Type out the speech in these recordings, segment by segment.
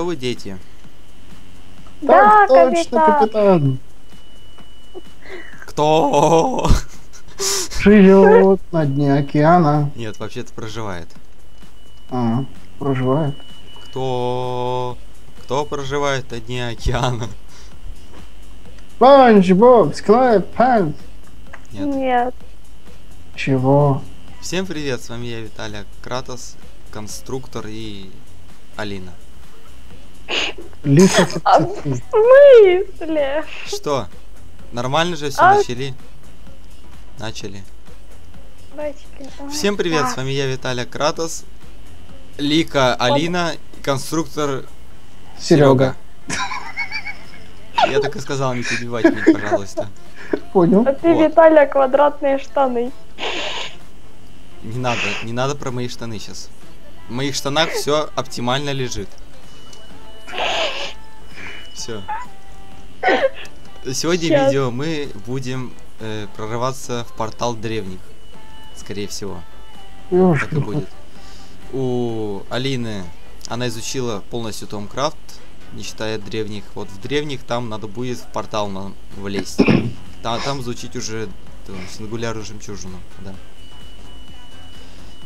готовы, дети? Да, так точно, капитан. Кто живет на дне океана? Нет, вообще-то проживает. А, проживает. Кто проживает на дне океана? Панч, Боб, Склайп, Панч. Нет. Чего? Всем привет, с вами я, Виталий Кратос, конструктор, и Алина. Лиса. В смысле? Что? Нормально же все начали. Всем привет, с вами я, Виталий Кратос, Лика, Алина, конструктор Серега. Я так и сказал, не перебивайте меня, пожалуйста. Понял. А ты, Виталия, квадратные штаны. Не надо про мои штаны сейчас. В моих штанах все оптимально лежит. Все. Сегодня в видео мы будем прорываться в портал древних. Скорее всего. Так и будет. У Алины, она изучила полностью Томкрафт, не считая древних. Вот в древних там надо будет в портал нам влезть. Там изучить уже сингулярную жемчужину. Да.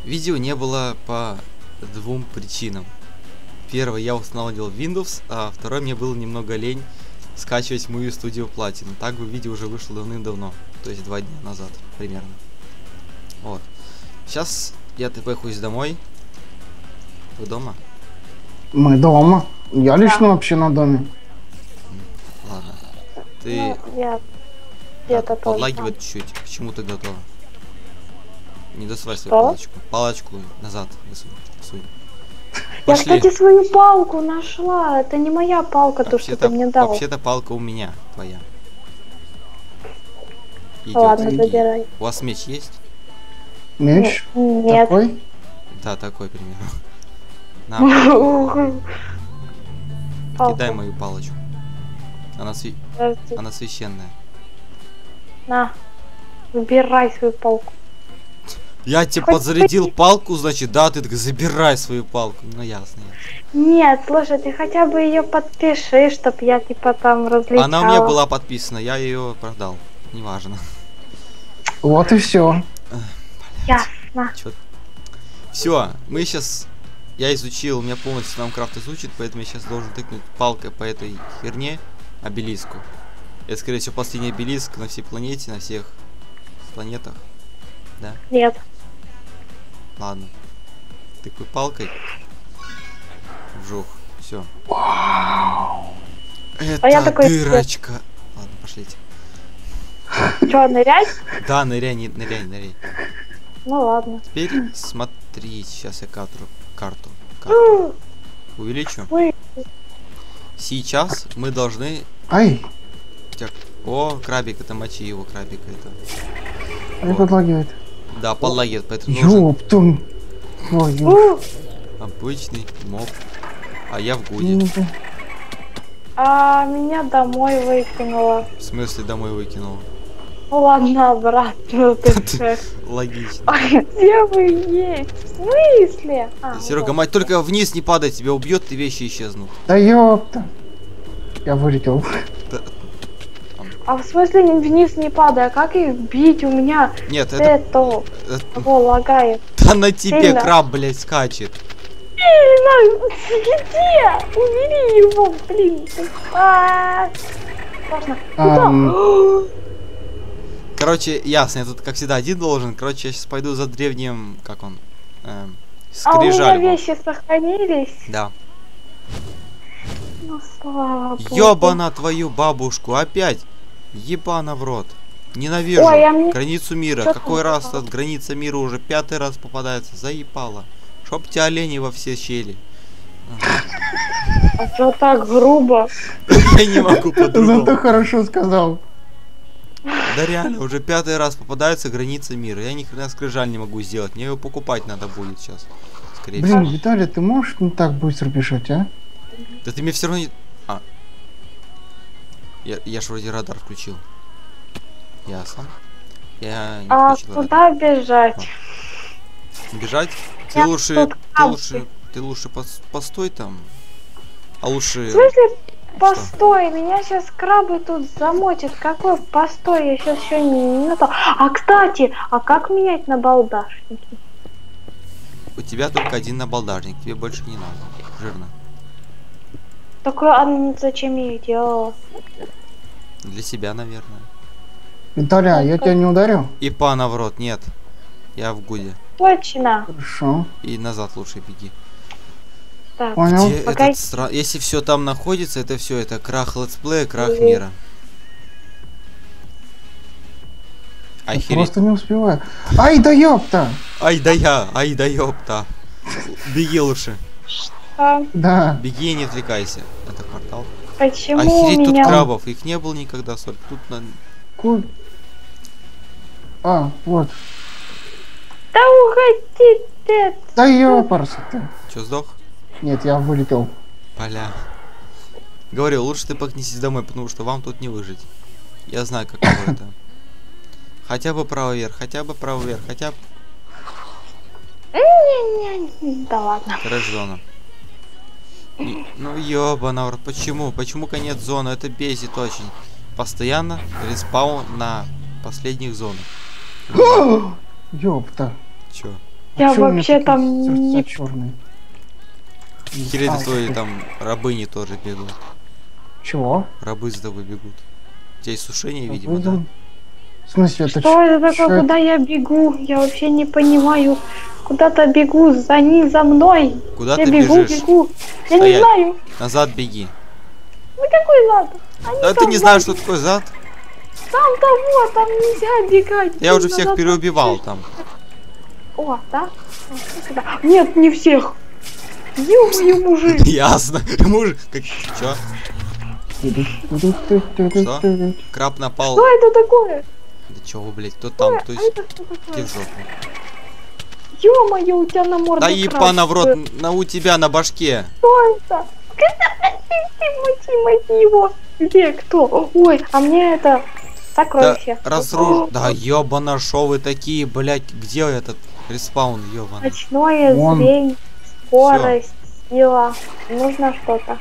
Видео не было по двум причинам. Первое, я устанавливал Windows, а второе, мне было немного лень скачивать мою студию Platinum. Так бы видео уже вышло давным-давно, то есть 2 дня назад примерно. Вот. Сейчас я тпхуюсь домой. Вы дома? Мы дома. Я лично вообще на доме. Ладно. Ты... Ну, я подлагивает чуть-чуть. К чему ты готова? Не досувай свою палочку. Палочку назад высунь. Я, кстати, свою палку нашла. Это не моя палка, то, что ты мне дал. Вообще-то палка у меня, твоя. Идет. Ладно, забирай. У вас меч есть? Меч? Нет. Такой? Да, такой примерно. На. Кидай мою палочку. Она священная. На. Выбирай свою палку. Я тебе подзарядил палку, значит, да, ты так забирай свою палку. Ну ясно. Нет, слушай, ты хотя бы ее подпиши, чтоб я типа там различала. Она у меня была подписана, я ее продал. Неважно. Вот и все. Ясно. Все, мы сейчас. Я изучил, у меня полностью Томкрафт изучит, поэтому я сейчас должен тыкнуть палкой по этой херне обелиску. Это, скорее всего, последний обелиск на всей планете, на всех планетах. Да? Нет. Ладно. Тыкай палкой. Вжух. Все. Это дырочка. Ладно, пошлите. Че, нырять? Да, ныряй. Ну ладно. Теперь смотри, сейчас я карту увеличу. Сейчас мы должны... Ай! О, крабик, это мочи его, крабик это. Вот. Подлагивает. Да, подлагивает, поэтому нужен... Ёптун! Обычный моб. А я в гуде. А меня домой выкинуло. В смысле домой выкинуло? Ну ладно, обратно. Логично. А где вы есть? В смысле? Серега, мать, только вниз не падай, тебя убьет, и вещи исчезнут. Да ёпта. Я вылетел. А в смысле вниз не падай, как их бить? У меня... Нет, это... О, лагает. Да на тебе краб, блядь, скачет. Сильно! Где? Убери его, блин. Сложно. Короче, ясно, я тут, как всегда, один должен. Короче, я сейчас пойду за древним, как он, скрижаль. А у меня вещи сохранились? Да. Ну, слава богу. Ёбана твою бабушку, опять! Ебана в рот. Ненавижу. Ой, границу мира. Какой раз от границы мира уже 5-й раз попадается. Заебала. Чтоб тебя олени во все щели. А чё так грубо? Я не могу по-другому. Зато хорошо сказал. Да реально, уже 5-й раз попадается граница мира. Я ни хрена скрижаль не могу сделать. Мне его покупать надо будет сейчас. Скорее всего. Блин, Виталий, ты можешь не так быстро пишать, а? Да ты мне все равно не... А. Я ж вроде радар включил. Ясно. Я не включил радар. Куда бежать? Бежать? Ты лучше постой там. А лучше... В смысле? Постой, что? Меня сейчас крабы тут замочат. Какой постой? Я сейчас еще не на то. А кстати, а как менять на балдашники? У тебя только один набалдажник, тебе больше не надо. Жирно. Такое, а зачем я делала? Для себя, наверное. Виталя, я тебя не ударю? И пана в рот, нет. Я в гуде. Точно. Хорошо. И назад лучше беги. Так, понял. Пока... Если все там находится, это все, это крах летсплея, крах мира. Ахерить. Просто не успеваю. Ай да ёпта! Ай да я! Ай да ёпта! Беги лучше. Что? Да. Беги и не отвлекайся. Это квартал. Почему Ахерить, у меня... тут крабов. Их не было никогда, соль. Тут на... Куль... А, вот. Да уходи ты! Да ёпарся ты! Чё, сдох? Нет, я вылетел. Поля. Говорю, лучше ты погнись домой, потому что вам тут не выжить. Я знаю, как это. Хотя бы правый вверх, хотя бы правый вверх, хотя бы... Да ладно. Краш-зона. Ну ёбана, почему? Почему конец зоны? Это бесит очень. Постоянно респаун на последних зонах. Ёпта. Чё? Я вообще там не... Черный. Херета твои там рабыни тоже бегут. Чего? Рабы с тобой бегут. У тебя есть сушение, видимо, да? В смысле, это что это такое? Куда я бегу? Я вообще не понимаю. Куда-то бегу, за ним, за мной. Куда я ты бегу, бежишь? Бегу. Я не знаю. Назад беги. Ну какой зад? Они да ты не знаешь, что такое зад? Там того, там нельзя бегать. Я уже всех переубивал там. О, да? Нет, не всех. Ё-моё, мужик. Ясно. Мужик, как чё? Что? Краб напал. Что это такое? Да чё вы, блядь, кто там, кто есть? Ты в жопу. Ё-моё, у тебя на морде. Да ебана в рот, у тебя на башке. Кто это? Мати его. Где, кто? Ой, а мне это... Сокровище. Да ёбана, шо вы такие, блядь, где этот респаун, ёбана? Ночное зрение. Скорость, сила, нужно что-то.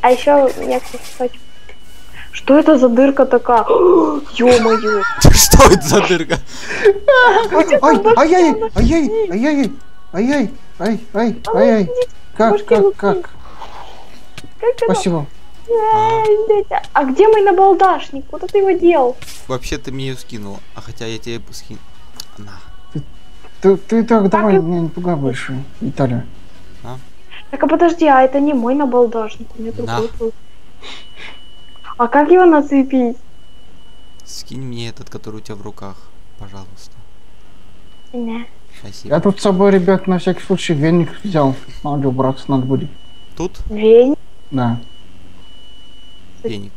А еще я, кстати, хочу. Что это за дырка такая? Ё-моё! Что это за дырка? Ай-яй-яй! Как? Спасибо. А где мой набалдашник? Куда ты его дел? Вообще ты мне ее скинула. А хотя я тебе скину. Ты так давай, меня не пугай больше, Виталий. Так, а подожди, а это не мой набалдашник, у меня другой был. А как его нацепить? Скинь мне этот, который у тебя в руках, пожалуйста. Не. Спасибо. Я тут с собой, ребят, на всякий случай веник взял. Надо убраться, надо будет. Тут? Веник? Да. Веник.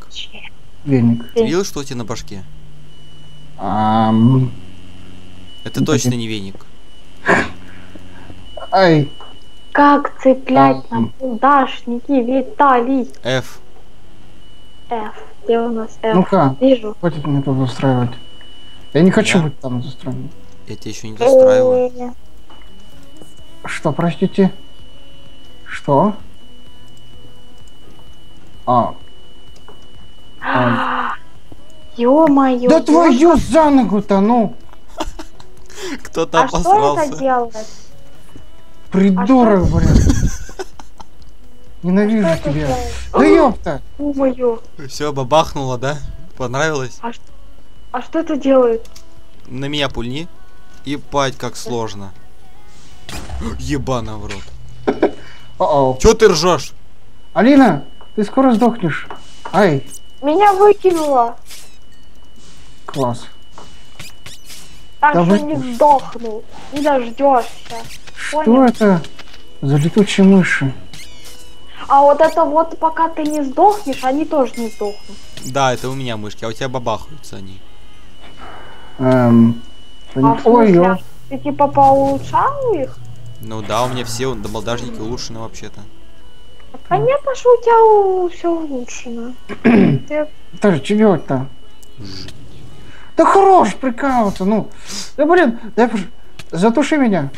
Веник. Ты видел, что у тебя на башке? Это точно не веник. Ай. Как цеплять нам удашники, Виталий? F. F. Где у нас F? Ну-ка, вижу. Хватит мне тут застраивать. Я не хочу быть там застроен. Я тебя еще не застраиваю. Что, простите? Что? Ё-моё. Да твою за ногу-то, ну! Кто-то обосрался. А что это делает? Придурок, блядь. Ненавижу тебя. Да ёпта. О-моё. Всё, бабахнуло, да? Понравилось? А что это делает? На меня пульни. Ебать, как сложно. Ебана в рот. Чё ты ржёшь? Алина, ты скоро сдохнешь. Ай. Меня выкинуло. Класс. Так да что вы... не сдохнул, не дождешься. Что понял? Это за летучие мыши? А вот это вот, пока ты не сдохнешь, они тоже не сдохнут. Да, это у меня мышки, а у тебя бабахаются они. А ты типа поулучшал их? Ну да, у меня все набалдажники улучшены вообще-то. Понятно, что у тебя все улучшено. Даже чего-то. Да хорош прикалываться, ну. Да блин, да затуши меня.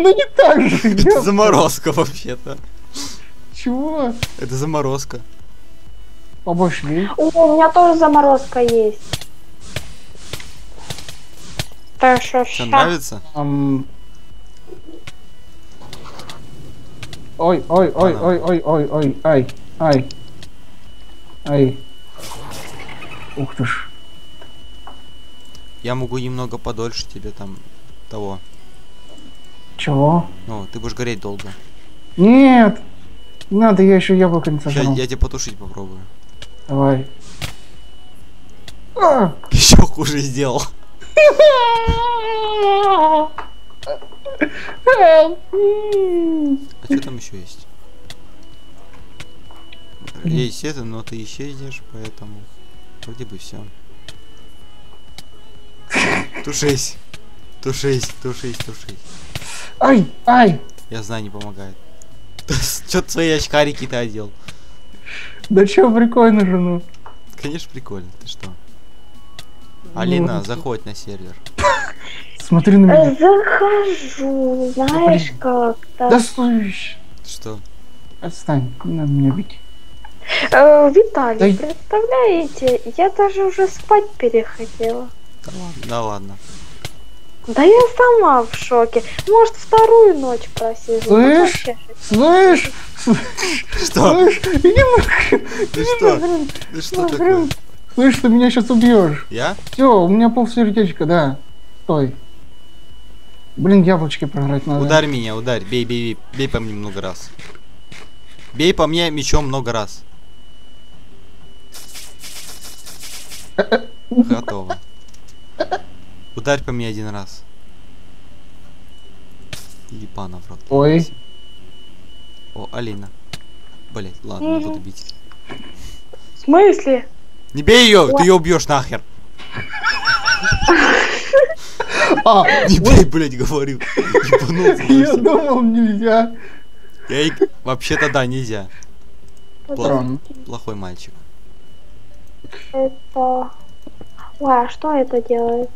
Ну не так же. Это заморозка вообще-то. Чего? Это заморозка. Обошли. О, у меня тоже заморозка есть. Так что все. Нравится? Ой, ой, ой, ой, ой, ой, ой, ай, ай, ай. Ух ты ж. Я могу немного подольше тебе там того. Чего? Ну, ты будешь гореть долго. Нет, не надо, я еще яблоко не сожрал. Я тебя потушить попробую. Давай. Еще хуже сделал. А что там еще есть? Есть это, но ты исчезнешь, поэтому вроде бы все. Тушись, тушись, тушись, тушись. Ай, ай. Я знаю, не помогает. Чё ты свои очкарики-то одел? Да чё, прикольно же, ну. Конечно прикольно, ты что? Алина, заходь на сервер. Смотри на меня. Захожу, знаешь как-то. Да слышь. Что? Отстань, не надо меня бить. Виталий, представляете, я даже уже спать переходила. Да ладно. Да я сама в шоке. Может, вторую ночь просижу. Слышь, слышь, слышь. Что? Ты что? Ты что такое? Слышь, ты меня сейчас убьешь. Я? Все, у меня полсердечка, да. Стой. Блин, яблочки програть надо. Ударь меня, ударь. Бей, бей, бей. Бей по мне много раз. Бей по мне мечом много раз. Готово. Ударь по мне один раз. Ебана в рот. Ой. О, Алина. Блять, ладно, буду бить. В смысле? Не бей ее, ты ее убьешь нахер. А, не бей, блять, говорю. Я думал, нельзя. Вообще-то да, нельзя. Плохой мальчик. Это... Ой, а что это делает?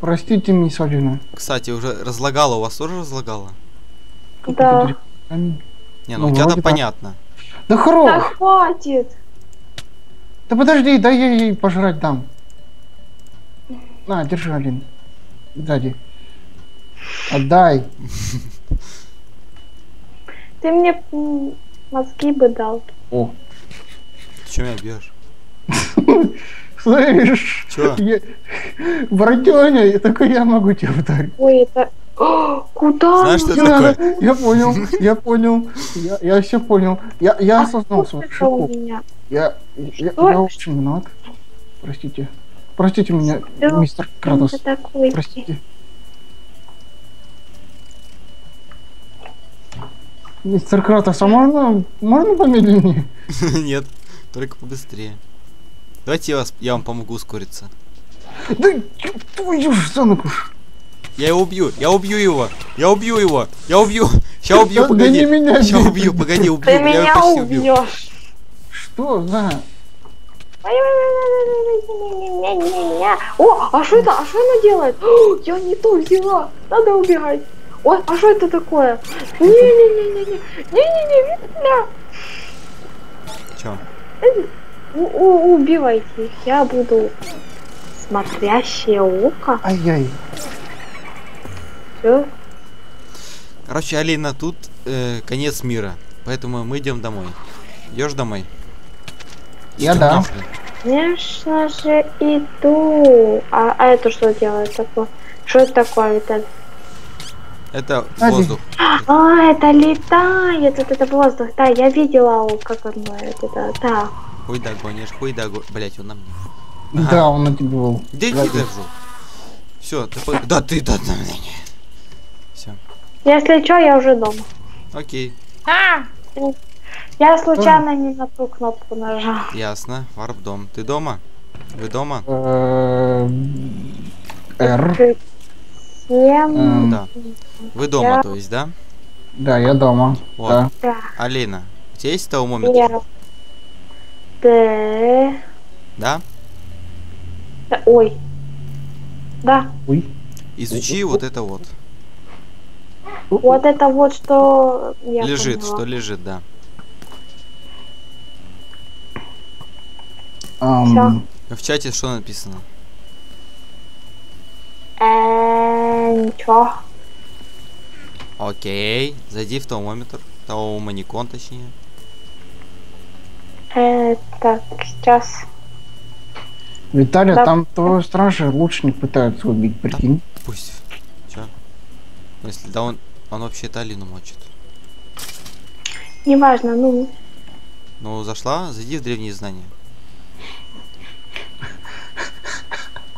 Простите, мисс Алина. Кстати, уже разлагала, у вас тоже разлагала? Да. Не, ну у тебя-то понятно. Да хром! Да хватит! Да подожди, дай я ей пожрать дам. На, держи, Алин. Сзади. Отдай. Ты мне мозги бы дал. О. Ты чё меня бьёшь? Слышь, братёня, я такой, я могу тебя ударить. Ой, это... О, куда? Знаешь, что это такое? Я понял, я понял, я все понял. Я осознал свою ошибку. Я очень виноват. Простите. Простите меня, мистер Кратос. Простите. Мистер Кратос, а можно помедленнее? Нет, только побыстрее. Давайте я вам помогу ускориться. Да твою ж санку. Я его убью, я убью его, я убью его, я убью. Сейчас убью, погоди. Сейчас убью, погоди, убью. Ты меня убьешь. Что за? О, а что это? А что она делает? Я не то взяла. Надо убегать. Ой, а что это такое? Не-не-не-не-не-не-не-не-не-не. Чё? Убивайте их, я буду смотрящее око. Ай-яй. Все. Короче, Алина, тут конец мира, поэтому мы идем домой. Идешь домой? Я идём, да. Нахрен. Конечно же иду. А это что делает такое? Что это такое, Виталь? Это воздух. А, это летает, вот это воздух. Да, я видела, как оно это, да. Хуйда гонишь, хуйда гонишь. Блять, он на мне. Ага. Да, он на тебя был. Где ты держу? Все, ты по... Да ты, да, на меня. Все. Если что, я уже дома. Окей. А! Я случайно не на ту кнопку нажал. Ясно, варп-дом. Ты дома? Вы дома? Р. Да. Вы дома, то есть, да? Да, я дома. Вот. Алина, у тебя есть того момента? Да. Да? Ой. Да. Изучи вот это вот. Вот это вот что я лежит, поняла. Что лежит, да. В чате что написано? Ничего. Окей, зайди в томометр, томоникон точнее. Так, сейчас. Виталий, да. Там твоего стража лучник пытаются убить, прикинь. Да, пусть. Че? Ну, если да, он вообще-то Алину мочит. Неважно, ну. Ну, зашла, зайди в древние знания.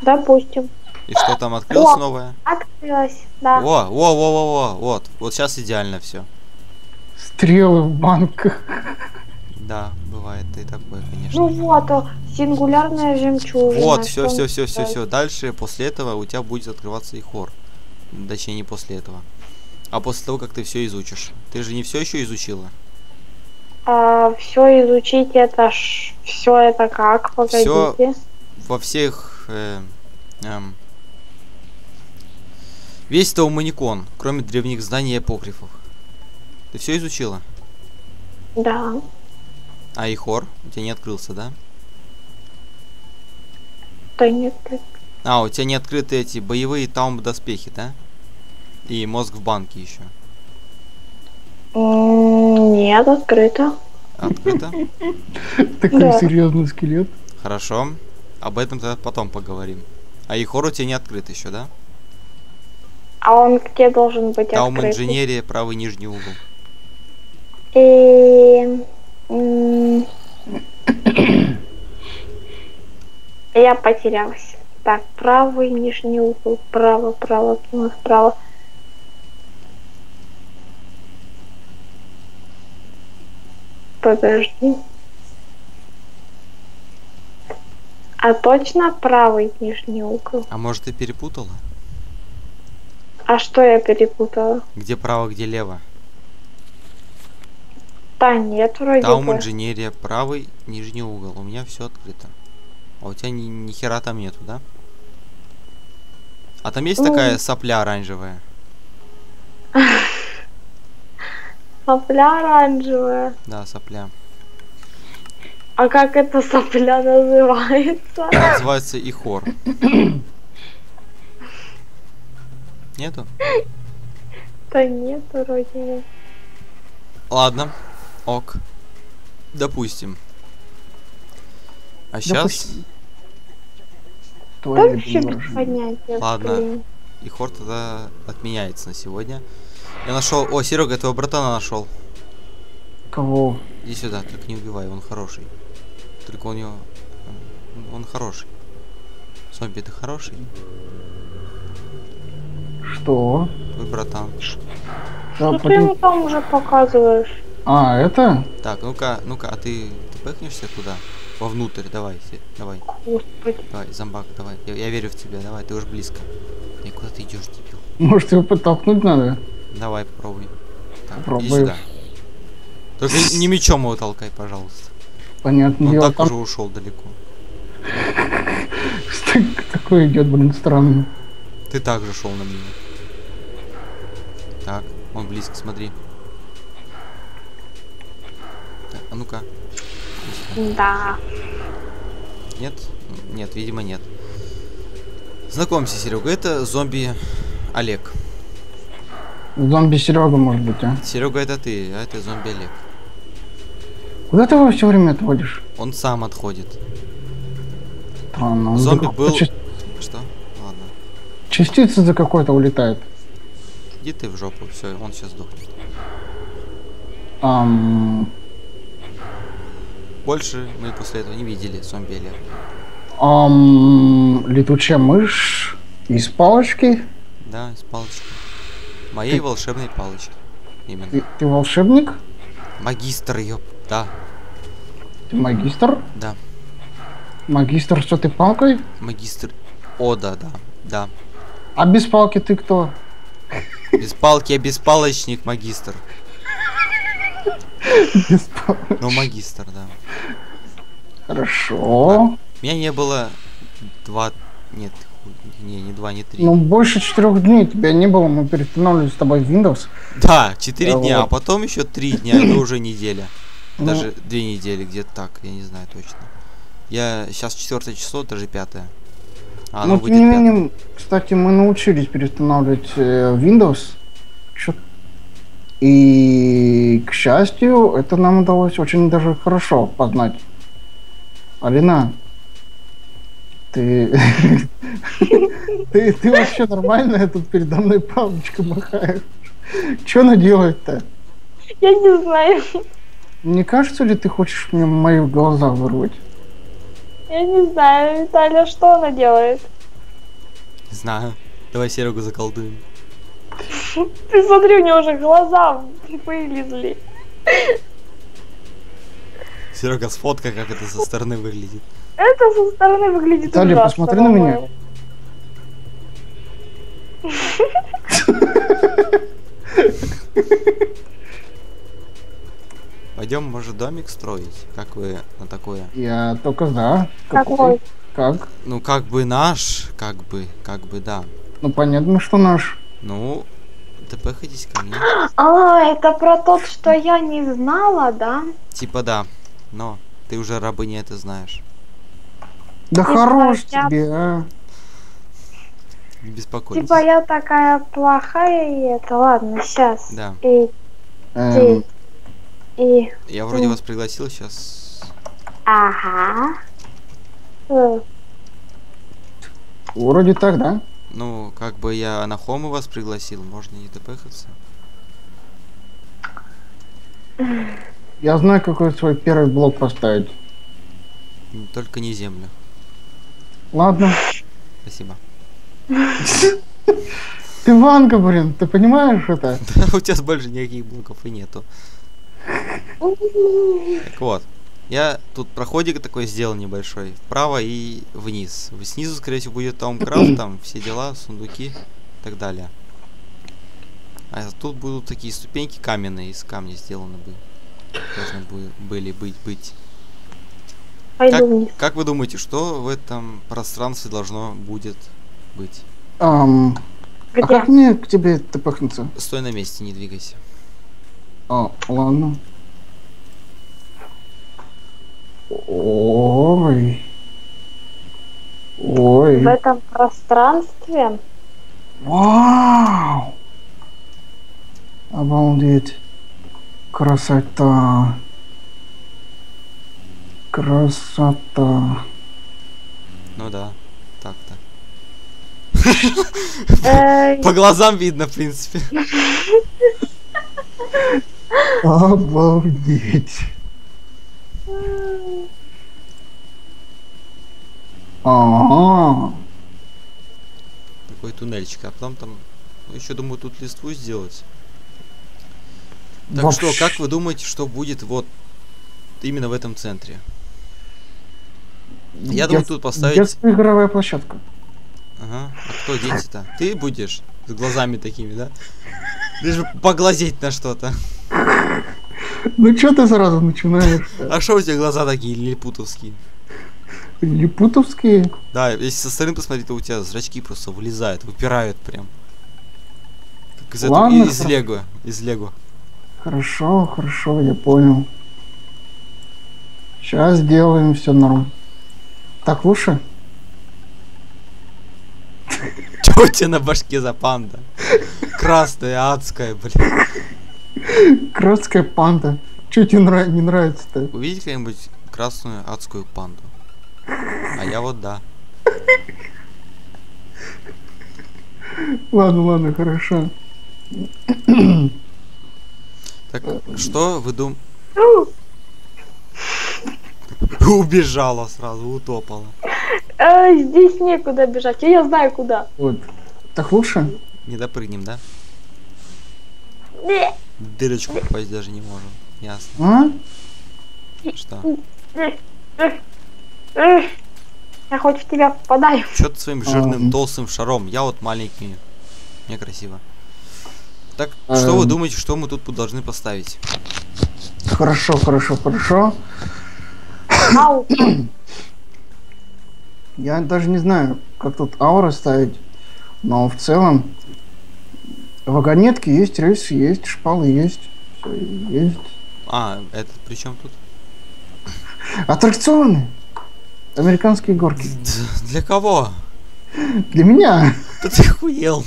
Допустим. И что там открылось новое? Открылось, да. Во, вот. Вот сейчас идеально все. Стрелы в банках. Да, бывает и такое, конечно. Ну вот, сингулярная жемчужина. Вот, все. Дальше, после этого у тебя будет открываться ихор. Точнее, не после этого. А после того, как ты все изучишь. Ты же не все еще изучила? Все изучить это ж... Все это как? Погодите. Всё во всех... Весь Тауманикон, кроме древних зданий и апокрифов. Ты все изучила? Да. А ихор? У тебя не открылся, да? Да не открыт. А, у тебя не открыты эти боевые таум-доспехи, да? И мозг в банке еще. Нет, открыто. Открыто? Такой серьезный скелет. Хорошо. Об этом тогда потом поговорим. А ихор у тебя не открыт еще, да? А он где должен быть открыт? Таум-инженерия, правый нижний угол. Я потерялась. Так, правый нижний угол, право. Подожди. А точно правый нижний угол? А может, ты перепутала? А что я перепутала? Где право, где лево? Да нет, вроде Таум инженерия, правый нижний угол. У меня все открыто. А у тебя ни хера там нету, да? А там есть такая сопля оранжевая? Сопля оранжевая? Да, сопля. А как эта сопля называется? Она называется ихор. Нету? Да нет, вроде. Ладно. Ок. Допустим. А сейчас... Ладно. Ихор тогда отменяется на сегодня. Я нашел... О, Серега, этого братана нашел. Кого? Иди сюда, только не убивай, он хороший. Только у него... Он хороший. Зомби, ты хороший? Что? Твой братан. Да, что ты ему там уже показываешь? А, это? Так, ну-ка, а ты пыхнешься туда? Вовнутрь, давай. Господи. Давай, зомбак, давай. Я верю в тебя, давай, ты уж близко. И куда ты идешь, дебил? Может, его подтолкнуть надо? Давай, попробуй. Так, иди сюда. Только не мечом его толкай, пожалуйста. Понятно. Он так уже ушел далеко. Такое идет, блин, странно. Ты также шел на меня. Так, он близко, смотри. Так, а ну-ка. Да. Нет? Нет, видимо, нет. Знакомься, Серега, это зомби Олег. Зомби Серега, может быть, а? Серега, это ты, а это зомби Олег. Куда ты его все время отводишь? Он сам отходит. Странно, он зомби был... Что? Ладно. Частица за какой-то улетает. Иди ты в жопу, все, он сейчас сдохнет. Больше мы после этого не видели зомби Олег. Летучая мышь из палочки? Да, из палочки. Моей волшебной палочки. Именно. Ты волшебник? Магистр, ёп, да. Ты магистр? Да. Магистр, что ты палкой? Магистр. О, да. А без палки ты кто? Без палки я беспалочник, магистр. Ну, магистр, да. Хорошо. Меня не было два... Нет, Не, не 2, не 3. Ну, больше 4 дней тебя не было, мы перестановили с тобой Windows. Да, 4 дня, вот. А потом еще 3 дня, это уже неделя. Даже 2 недели, где-то так, я не знаю точно. Я сейчас 4 число, даже 5-е. А ну, тем не менее, кстати, мы научились перестанавливать Windows. И, к счастью, это нам удалось очень даже хорошо познать. Алина, ты вообще нормальная, тут передо мной палочка махаешь. Че она делает-то? Я не знаю. Не кажется ли, ты хочешь мне мои глаза вырвать? Я не знаю, Виталия, что она делает? Не знаю. Давай Серегу заколдуем. Ты смотри, у нее уже глаза вылезли. Серега, сфоткай, как это со стороны выглядит. Это со стороны выглядит ужасно. Виталий, посмотри на меня. Пойдем, может, домик строить? Как вы на такое? Я только за. Какой? Как? Ну, как бы наш, как бы да. Ну, понятно, что наш. Ну, ТП ходить ко мне. А, это про тот, что я не знала, да? Типа да, но ты уже рабыня, это знаешь. Да типа хорош я... тебе, а. Не беспокойся. Типа я такая плохая, и это, ладно, сейчас. Да. Я вроде вас пригласил сейчас. Ага. Вроде так, да? Ну, как бы я на хому вас пригласил, можно не допехаться. Я знаю, какой свой первый блок поставить. Только не землю. Ладно. Спасибо. Ты ванга, блин, ты понимаешь это? Да, у тебя больше никаких блоков и нету. Так вот. Я тут проходик такой сделал небольшой, вправо и вниз. Снизу, скорее всего, будет Томкрафт, там все дела, сундуки и так далее. А тут будут такие ступеньки каменные, из камня сделаны бы. Должны были быть. Как вы думаете, что в этом пространстве должно будет быть? А как мне к тебе топахнуться? Стой на месте, не двигайся. Ладно. Ой. Ой. В этом пространстве. Вау! Обалдеть. Красота. Красота. Ну да, так-то. По глазам видно, в принципе. Обалдеть. Ага. Такой туннельчик, а потом там еще думаю тут листву сделать. Так вообще... что, как вы думаете, что будет вот именно в этом центре? Я думаю тут поставить. Детская игровая площадка. Ага. А кто дети-то? Ты будешь с глазами такими, да? Лишь бы поглазеть на что-то. Ну что ты сразу начинаешь? А что у тебя глаза такие лилипутовские? Лилипутовские? Да, если со стороны посмотреть, то у тебя зрачки просто вылезают, выпирают прям. Как из этого, из лего, Хорошо, хорошо, я понял. Сейчас сделаем все норм. Так лучше? Чего у тебя на башке за панда? Красная, адская, блин. Красная панда. Чё тебе не нравится-то? Увидите какую-нибудь красную адскую панду. А я вот да. Ладно, ладно, хорошо. Так, что вы думаете? Убежала сразу, утопала. Здесь некуда бежать, я знаю куда. Вот. Так лучше? Не допрыгнем, да? Дырочку попасть даже не можем. Ясно. А? Что? Я хоть в тебя попадаю. Чё ты своим жирным толстым шаром? Я вот маленький. Мне красиво. Так, что вы думаете, что мы тут должны поставить? Хорошо, хорошо, хорошо. Я даже не знаю, как тут ауры ставить, но в целом вагонетки есть, рельсы есть, шпалы есть, все есть. А, это при чем тут? Аттракционы! Американские горки. Для кого? Для меня! Да ты охуел!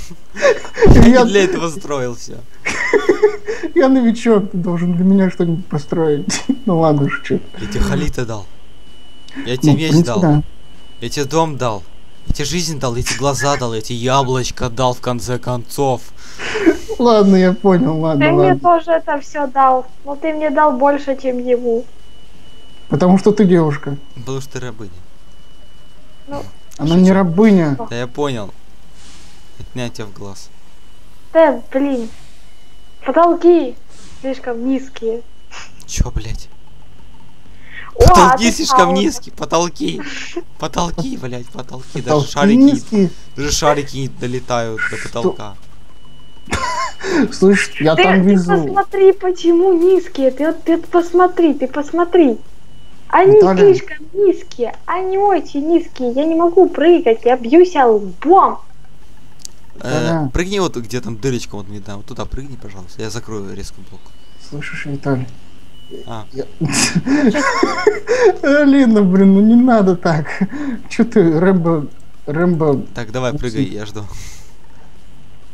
Я не для этого строил все. Я новичок, ты должен для меня что-нибудь построить. Ну ладно, шучу. Я тебе халита дал. Я тебе вещь дал. Я тебе дом дал, я тебе жизнь дал, я тебе глаза дал, я тебе яблочко дал в конце концов. Ладно, я понял, ладно. Ты мне тоже это все дал, но ты мне дал больше, чем ему. Потому что ты девушка. Потому что ты рабыня. Ну, она не рабыня. Да я понял. Отнятие в глаз. Да, блин. Потолки слишком низкие. Чё, блядь? Потолки слишком низкие, потолки. Потолки, блядь, потолки. Даже шарики. Даже шарики не долетают до потолка. Слышь, я там везу. Ты посмотри, почему низкие. Ты посмотри, ты посмотри. Они слишком низкие. Они очень низкие. Я не могу прыгать, я бьюсь лбом. Прыгни вот где там дырочка, вот не там. Вот туда прыгни, пожалуйста. Я закрою резко блок. Слышишь, Виталий? Алина, блин, ну не надо так. Че ты, Рэмбо... Так, давай, прыгай, я жду.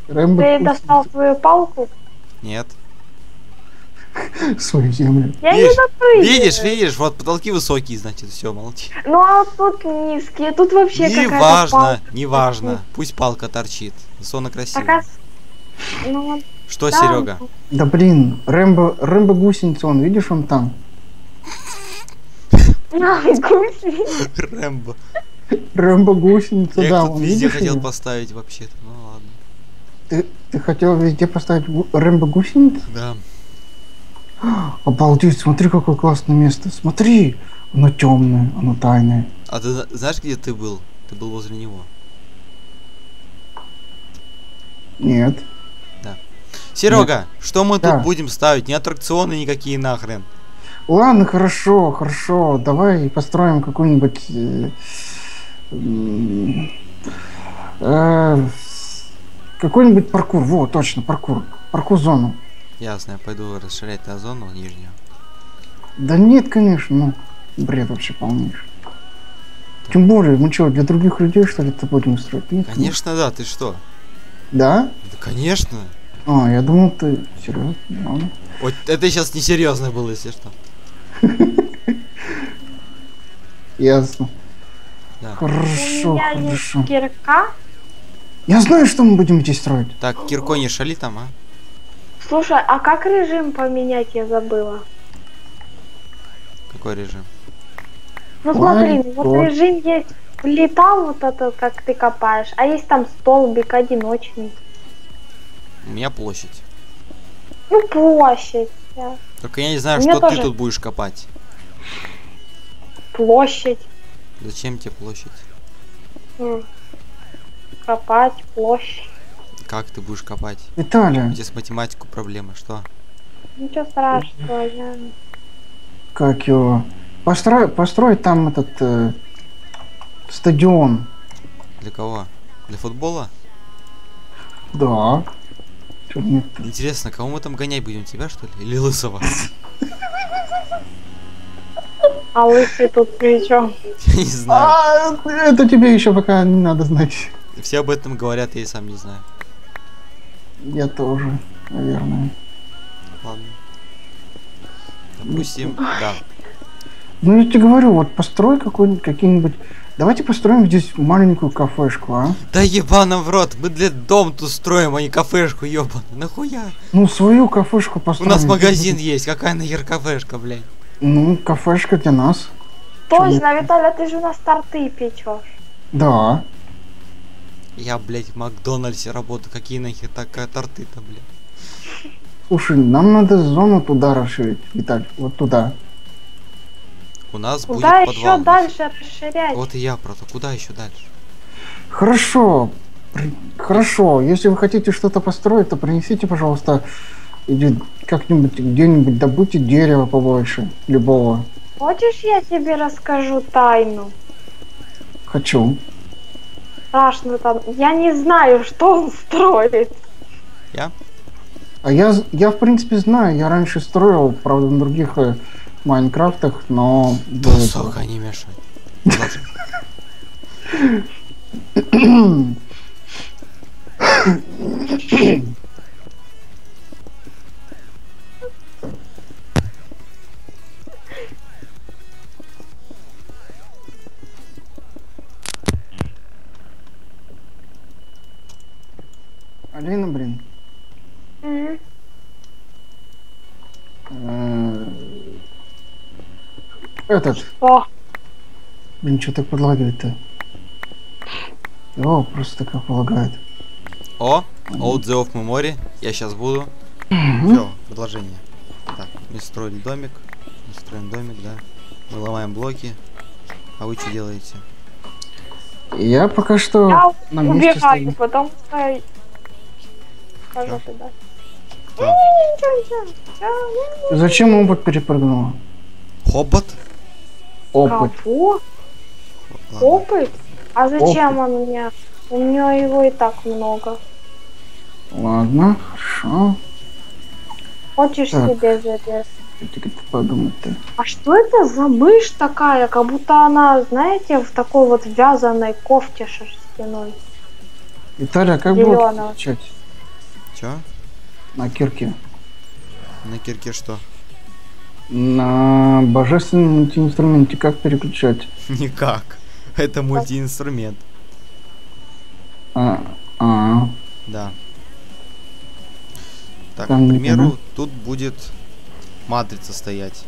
Ты достал свою палку? Нет. Свою землю. Я не допрыгиваю. Видишь, вот потолки высокие, значит, все, молчи. Ну а тут низкие, тут вообще какая-то палка. Не важно, пусть палка торчит. Зона красивая. Что, да. Серега? Да блин, Рэмбо гусеница, он, видишь, он там. Рэмбо гусеница, да, он. Я везде хотел поставить вообще-то, ну ладно. Ты хотел везде поставить Рэмбо гусеницу? Да. Обалдеть, смотри, какое классное место, смотри, оно темное, оно тайное. А ты знаешь, где ты был? Ты был возле него. Нет. Серега, что мы тут будем ставить? Не аттракционы никакие нахрен. Ладно, хорошо, хорошо. Давай построим какую-нибудь... какой-нибудь паркур. Во, точно, паркур. Паркур-зону. Ясно, я пойду расширять эту зону нижнюю. Да нет, конечно. Ну, бред вообще полнейший. Тем более, мы что, для других людей, что ли, это будем строить? Нет, конечно, нет. Да, ты что? Да? Да, конечно. А, я думал, ты серьезно. Вот это сейчас несерьезно было, если что. Ясно. Хорошо, хорошо. Кирка? Я знаю, что мы будем здесь строить. Так, киркой не шали там, а? Слушай, а как режим поменять, я забыла. Какой режим? Ну смотри, вот режим есть. Летал вот это, как ты копаешь. А есть там столбик одиночный. У меня площадь. Ну, площадь. Да. Только я не знаю, что тоже... ты тут будешь копать. Площадь. Зачем тебе площадь? Копать площадь. Как ты будешь копать? Виталия. У тебя с математикой проблемы, что? Ничего страшного, я... Как его? Построить там этот... стадион. Для кого? Для футбола? Да. Нет. Интересно, кого мы там гонять будем? Тебя, что ли? Или лысого? А лысый тут при чем? Я не знаю. Это тебе еще пока не надо знать. Все об этом говорят, я и сам не знаю. Я тоже, наверное. Ладно. Допустим, да. Ну я тебе говорю, вот построй какие-нибудь... Давайте построим здесь маленькую кафешку, а? Да ебаном в рот, мы для дом-то строим, а не кафешку, ебаную. Нахуя? Ну свою кафешку построим. У нас магазин есть, какая нахер кафешка, блядь? Ну, кафешка для нас. Точно, Виталя, ты же у нас торты печешь. Да. Я, блядь, в Макдональдсе работаю, какие нахер такая торты-то, блядь? Слушай, нам надо зону туда расширить, Виталь, вот туда. У нас куда будет еще дальше расширять? Вот и я про то. Куда еще дальше? Хорошо. Хорошо. Если вы хотите что-то построить, то принесите, пожалуйста, как-нибудь где-нибудь добудьте дерево побольше. Любого. Хочешь, я тебе расскажу тайну? Хочу. Страшно там. Я не знаю, что он строит. Я? А я в принципе знаю. Я раньше строил, правда, на других Майнкрафтах, но... Да, сука, не мешай. Алина, блин. Этот. О. Блин, что так подлагает-то? О, просто как полагает. О, Old the of Memory. Я сейчас буду. Все, предложение. Так, мы строим домик. Мы строим домик, да. Мы ломаем блоки. А вы что делаете? Я пока что... Я убегаю, потом... Зачем опыт перепрыгнула? Хобот? Опыт. Опыт? А зачем он у меня? У меня его и так много. Ладно, хорошо. Хочешь себе залез? Подумать-то. А что это за мышь такая? Как будто она, знаете, в такой вот вязаной кофте шерстяной. Виталий, а как будет отвечать? Чё? На кирке. На кирке что? На божественном мультиинструменте как переключать? Никак. Это мультиинструмент. Да. Так, там, к примеру, тут будет матрица стоять.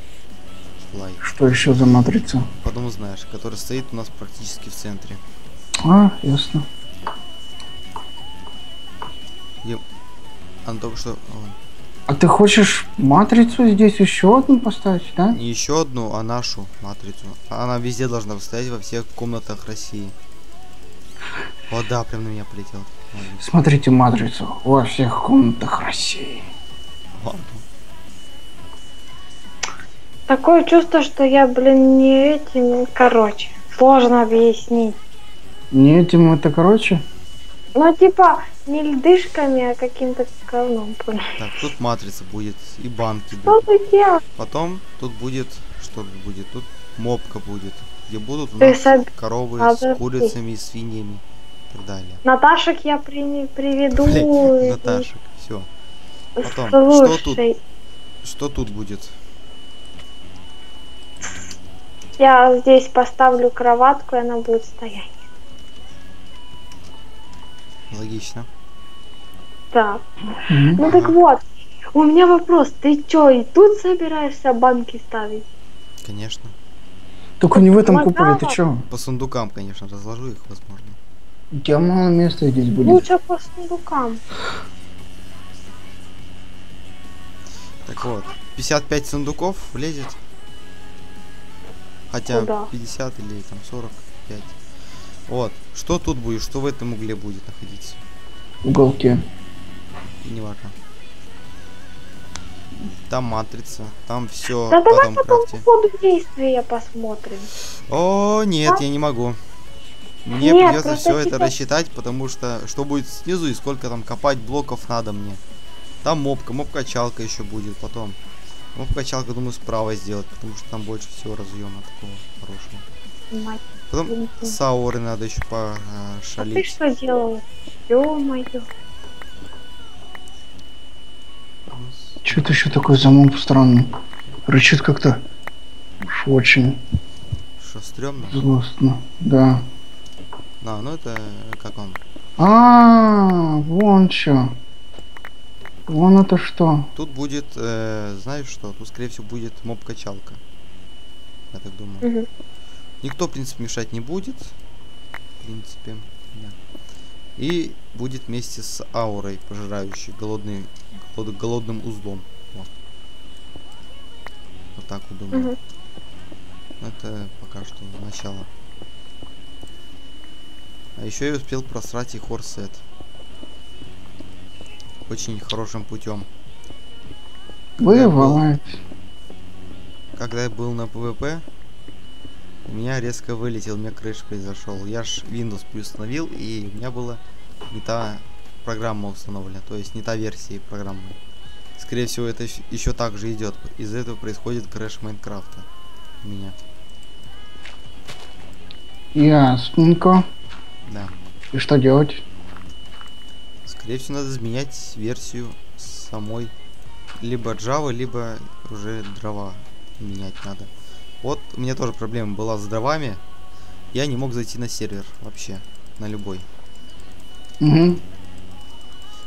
Лайк. Что еще за матрица? Потом узнаешь, которая стоит у нас практически в центре. А, ясно. Она только что... А ты хочешь матрицу здесь еще одну поставить, да? Не еще одну, а нашу матрицу. Она везде должна стоять, во всех комнатах России. О, да, прям на меня полетел. Смотрите матрицу во всех комнатах России. Ладно. Такое чувство, что я, блин, не этим... Короче, сложно объяснить. Не этим это короче? Ну, типа, не льдышками, а каким-то говном. Так, тут матрица будет, и банки будут. Потом тут будет, что будет, тут мопка будет, где будут у нас коровы с курицами и свиньями и так далее. Наташек я приведу. Блин, Наташек, все. Потом, что тут будет? Я здесь поставлю кроватку, и она будет стоять. Логично. Да. Ну так вот, у меня вопрос. Ты чё, и тут собираешься банки ставить? Конечно. Только не в этом куполе, ты чё? По сундукам, конечно, разложу их, возможно. У тебя мало места здесь будет. Лучше по сундукам. Так вот, 55 сундуков влезет. Хотя куда? 50 или там 45. Вот, что тут будет, что в этом угле будет находиться? Уголки. Не важно. Там матрица, там все. Да давай потом по ходу действия посмотрим. О, нет, я не могу. Мне придется все это рассчитать, потому что что будет снизу и сколько там копать блоков надо мне. Там моб-качалка еще будет потом. Моб-качалка, думаю, справа сделать, потому что там больше всего разъема такого хорошего. Потом сауры надо еще пошалить. А ты что делал? Ё-моё. Чё это еще такой замок странный? Рычит как-то уж очень. Что, стрёмно? Злостно, да. А, ну это как он? А, вон чё. Вон это что? Тут будет, знаешь что? Тут, скорее всего, будет моб-качалка. Я так думаю. Никто, в принципе, мешать не будет. В принципе, да. И будет вместе с аурой, пожирающей голодным узлом. Вот, вот так вот думаю. Это пока что начало. А еще я успел просрать и хорсет. Очень хорошим путем. Когда я был на ПВП, У меня резко вылетел, у меня крыш произошел. Я ж Windows установил, и у меня была не та программа установлена, то есть не та версия программы. Скорее всего, это еще так же идет. Из-за этого происходит краш Майнкрафта у меня. Ясненько. Да. И что делать? Скорее всего, надо изменять версию самой. Либо Java, либо уже дрова менять надо. Вот, у меня тоже проблема была с дровами. Я не мог зайти на сервер вообще. На любой. Угу.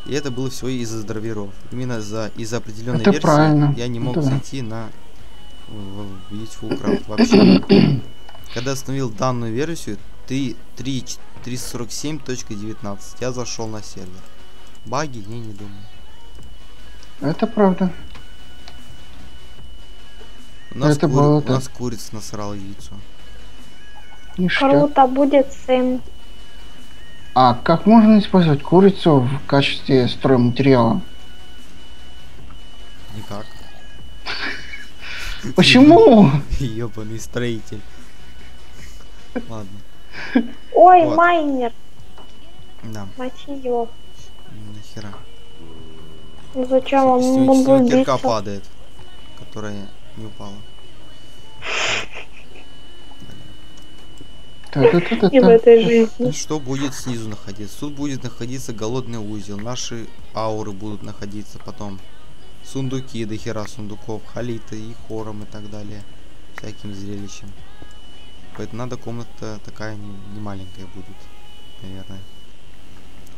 И это было все из-за дровиров. Именно из-за определенной версии правильно. Я не мог зайти на Fullcraft вообще. Когда установил данную версию, 3.47.19, я зашел на сервер. Баги, я не думаю. Это правда. У нас курица насрала яйцо. Круто будет, сын. А как можно использовать курицу в качестве стройматериала? Никак. Почему? Ёбаный строитель. Ладно. Ой, вот. Майнер. Да. Мочиё. Нахера. Ну зачем он кирка падает, которая не упала. И в этой жизни. Что будет снизу находиться? Тут будет находиться голодный узел. Наши ауры будут находиться потом. Сундуки, до хера сундуков, халиты и хором и так далее. Всяким зрелищем. Поэтому надо комната такая не маленькая будет, наверное.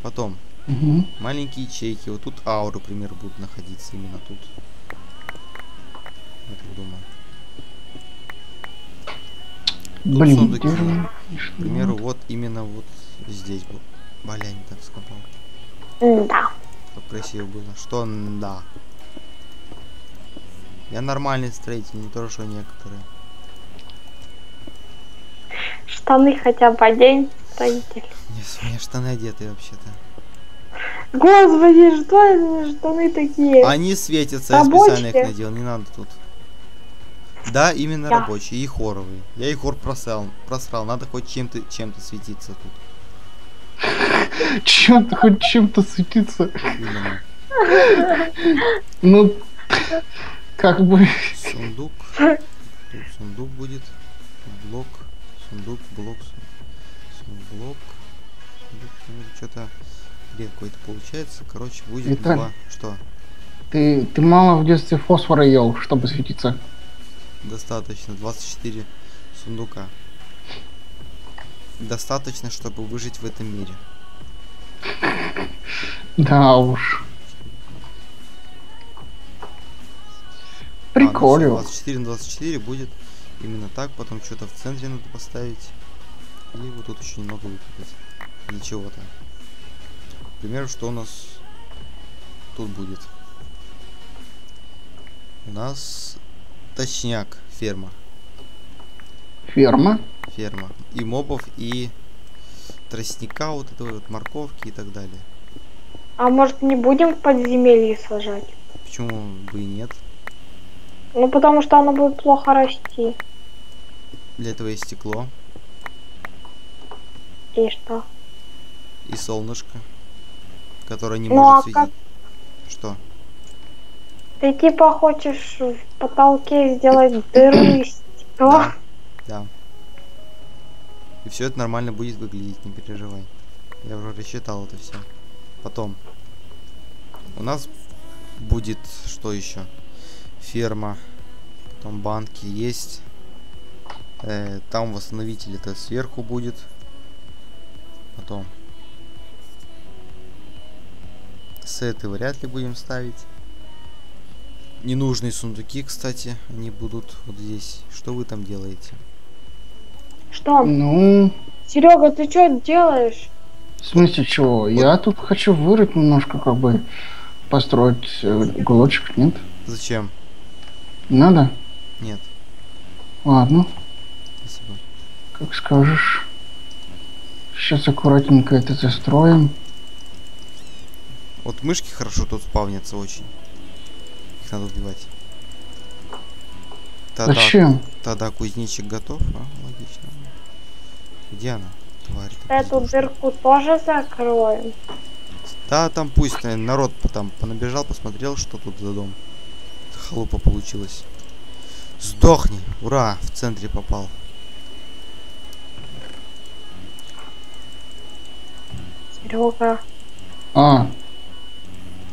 Потом. Угу. Маленькие ячейки. Вот тут ауры, например, будут находиться именно тут. Я так думаю. Тут блин, сундуки, к примеру, вот именно вот здесь был. Бля, не так скопал. Да. Как красиво было. Что да. Я нормальный строитель, не то, что некоторые. Штаны хотя бы одень, строитель. Нет, у меня штаны одеты вообще-то. Господи, что это за штаны такие? Они светятся, рабочие? Я специально их надел, не надо тут. Да, именно да. Рабочие и хоровые. Я и хор просрал. Надо хоть чем-то светиться тут. Чем-то хоть чем-то светиться. Ну, как бы. Сундук. Тут сундук будет. Блок. Сундук, блок. Сундук. Что-то бред какой-то получается. Короче, будет два. Что? Ты мало в детстве фосфора ел, чтобы светиться. Достаточно 24 сундука. Достаточно, чтобы выжить в этом мире. Да уж. Прикольно. 24 на 24 будет именно так. Потом что-то в центре надо поставить. И вот тут еще немного выкупить. Для чего-то. К примеру, что у нас тут будет? У нас... Точняк, ферма и мобов, и тростника, вот этого вот, морковки и так далее. А может, не будем в подземелье сажать? Почему бы и нет? Ну потому что оно будет плохо расти. Для этого есть стекло и что, и солнышко, которое не может светить. Как... что ты типа хочешь в потолке сделать дыру из стекла? Да. И все это нормально будет выглядеть, не переживай. Я уже рассчитал это все. Потом. У нас будет что еще? Ферма. Потом банки есть. Там восстановитель это сверху будет. Потом. Сеты вряд ли будем ставить. Ненужные сундуки, кстати, они будут вот здесь. Что вы там делаете? Что? Ну... Серега, ты что делаешь? В смысле чего? Вот. Я тут хочу вырыть немножко, как бы построить уголочек, нет? Зачем? Надо? Нет. Ладно. Спасибо. Как скажешь. Сейчас аккуратненько это застроим. Вот мышки хорошо тут спавнятся очень. Надо убивать. Зачем? Тогда кузнечик готов, а? Логично. Где она? Тварь. Эту дырку тоже закроем. Да, там пусть народ там понабежал, посмотрел, что тут за дом. Халупа получилась. Сдохни! Ура! В центре попал. Серега. А.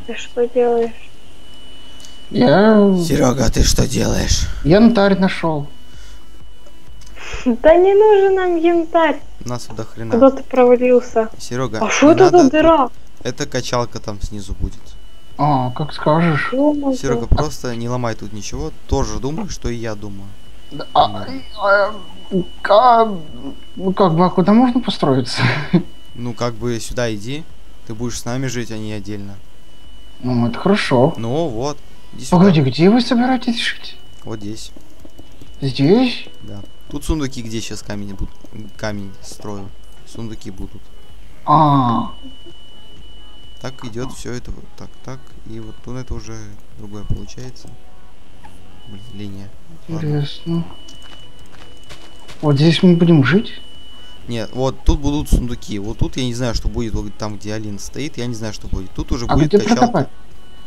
Ты что делаешь? Я... Серега, ты что делаешь? Янтарь нашел. Да не нужен нам янтарь. Нас сюда хрена. Кто-то провалился. Серега. А что это за дыра? Это качалка там снизу будет. А, как скажешь. Серега, просто не ломай тут ничего. Тоже думай, что и я думаю. Ну как бы, а куда можно построиться? Ну как бы сюда иди. Ты будешь с нами жить, а не отдельно. Ну это хорошо. Ну вот. Погоди, где вы собираетесь жить? Вот здесь. Здесь? Да. Тут сундуки, где сейчас камень будут. Камень строю. Сундуки будут. А. Так идет все это вот так и вот тут это уже другое получается. Блин, линия. Интересно. Ладно. Вот здесь мы будем жить? Нет, вот тут будут сундуки. Вот тут я не знаю, что будет. Вот там, где Алина стоит, я не знаю, что будет. Тут уже будет где качалка. Прокопать?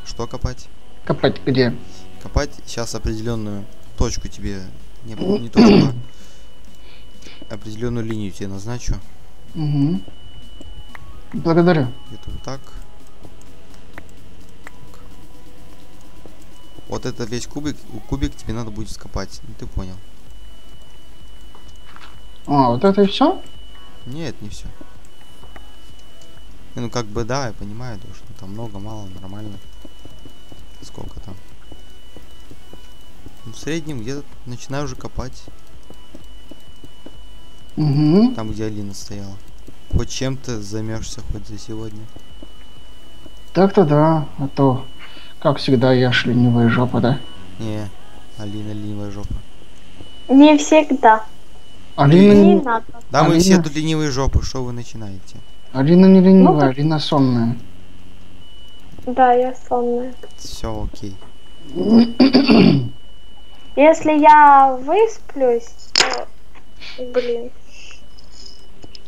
Что копать? Копать где? Копать сейчас определенную точку тебе. Не точку, а определенную линию тебе назначу. Угу. Благодарю. Это вот так. Вот это весь кубик тебе надо будет скопать. Ну, ты понял. А, вот это и все? Нет, не все. Ну как бы да, я понимаю, что там много, мало, нормально. Сколько там? В среднем где-то начинаю уже копать. Угу. Там, где Алина стояла. Хоть чем-то займешься хоть за сегодня. Так-то да, а то, как всегда, я ленивая жопа, да? Не, Алина ленивая жопа. Не всегда. Алина... Не надо. Да, Алина... мы все тут ленивые жопы, что вы начинаете? Алина не ленивая, ну, так... Алина сонная. Да, я сонная. Все окей. Если я высплюсь, то... Блин.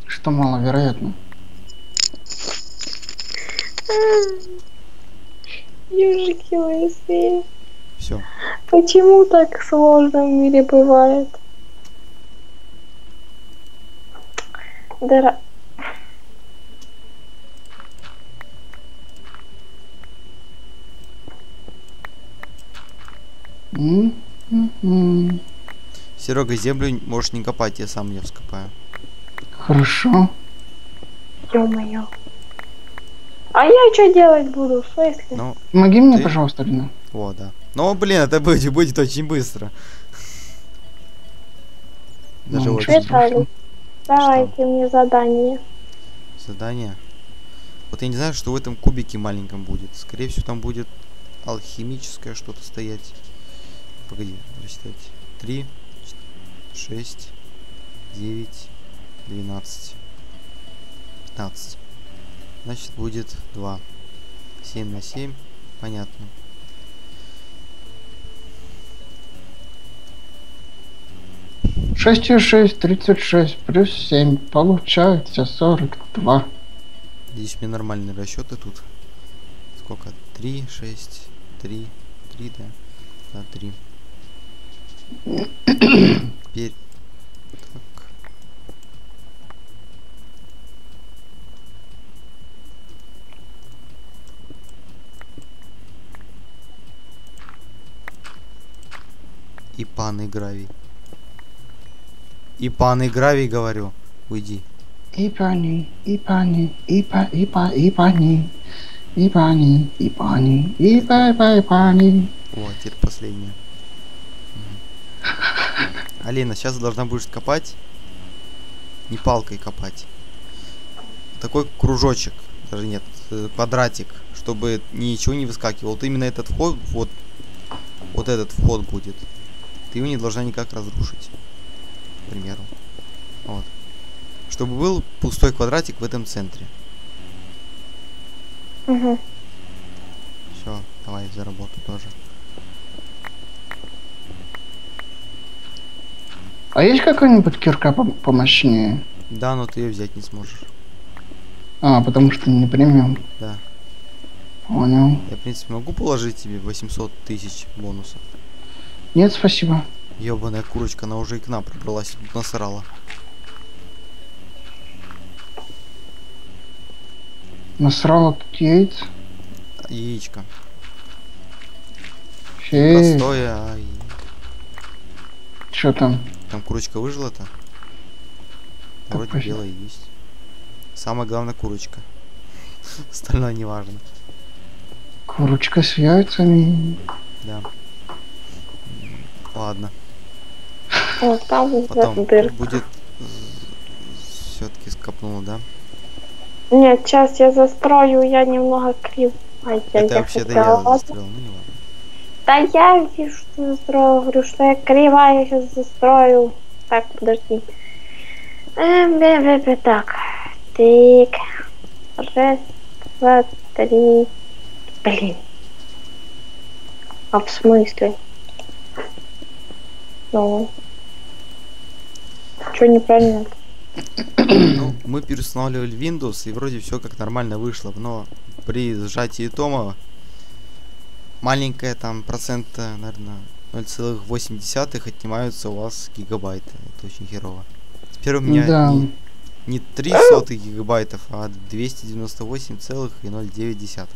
Что маловероятно. Южики лысые. Все. Почему так сложно в мире бывает? Дыра. Серега, землю можешь не копать, я сам ее вскопаю. Хорошо. Ё-моё. А я что делать буду, в смысле? Ну, помоги мне, пожалуйста, Алина. О, да. Ну, блин, это будет очень быстро. Даже ну, очень быстро. Давайте что? Мне задание. Задание? Вот я не знаю, что в этом кубике маленьком будет. Скорее всего, там будет алхимическое что-то стоять. Погоди, рассчитать. 3, 6, 9... 12, 15. Значит, будет 2. 7 на 7. Понятно. Шестью 6, 36, плюс 7. Получается 42. Здесь мне нормальные расчеты тут. Сколько? 3, 6, 3, 3, да? Да, 3. Теперь... И пан и гравий. И пан и гравий, говорю. Уйди. И пани, и пани, и пани, и пани, и пани, и пани. Вот, теперь последнее. Алина, сейчас должна будешь копать. Не палкой копать. Такой кружочек. Даже нет, квадратик. Чтобы ничего не выскакивало. Вот именно этот вход, вот этот вход будет. Ты его не должна никак разрушить, к примеру. Вот. Чтобы был пустой квадратик в этом центре. Угу. Все, давай за работу тоже. А есть какая-нибудь кирка помощнее? Да, но ты ее взять не сможешь. А, потому что не премиум. Да. Понял. Я, в принципе, могу положить тебе 800 тысяч бонусов? Нет, спасибо. Ёбаная курочка, она уже и к нам пробралась, тут насрала. Насрала тут яиц? Яичко. Простое, ай. Чё там? Там курочка выжила-то? Вроде белое есть. Самое главное курочка. Остальное не важно. Курочка с яйцами. Да. Ладно. О, там потом будет. Все-таки скопнуло, да? Нет, сейчас я застрою, я немного крив. Это вообще-то я застрял, ну не важно. Да я вижу, что застрою, говорю, что я кривая, я сейчас застрою. Так, подожди. Так. Так. Раз, два, три. Блин. А в смысле? Ну. Чё неправильно? Ну, мы переустанавливали Windows, и вроде все как нормально вышло, но при сжатии тома маленькая там процента, наверное, 0,8 отнимаются у вас гигабайты. Это очень херово. Теперь у меня да. не 0,03 гигабайтов, а 298,09.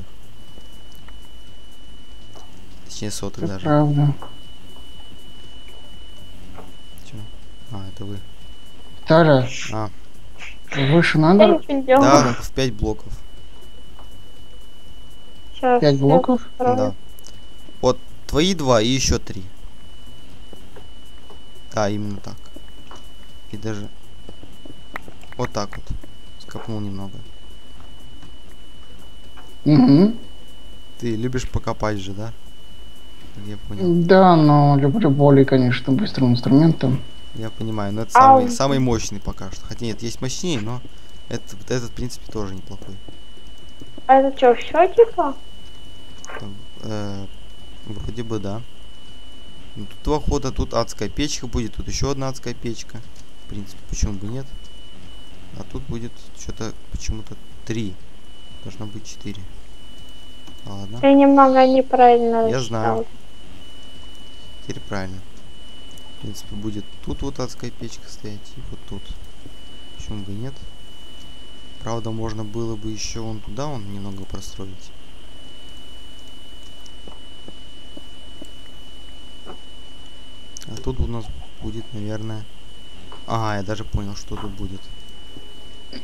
Точнее, сотых это даже. Правда. Чё? А, это вы. Таля, а. Выше надо? Да, в 5 блоков. Сейчас 5 блоков? Да. Вот твои 2 и еще 3. Да, именно так. И даже вот так вот. Скопнул немного. Угу. Ты любишь покопать же, да? Я понял. Да, но люблю более, конечно, быстрым инструментом. Я понимаю, но это самый мощный пока что. Хотя нет, есть мощнее, но этот в принципе тоже неплохой. А это что, все типа? Вроде бы да. Ну, тут два хода, тут адская печка будет, тут еще одна адская печка. В принципе, почему бы нет? А тут будет что-то почему-то 3. Должно быть 4. Ладно. Ты немного неправильно. Я знаю. Теперь правильно. В принципе, будет тут вот адская печка стоять и вот тут. Почему бы и нет? Правда, можно было бы еще вон туда немного простроить. А тут у нас будет, наверное... Ага, я даже понял, что тут будет.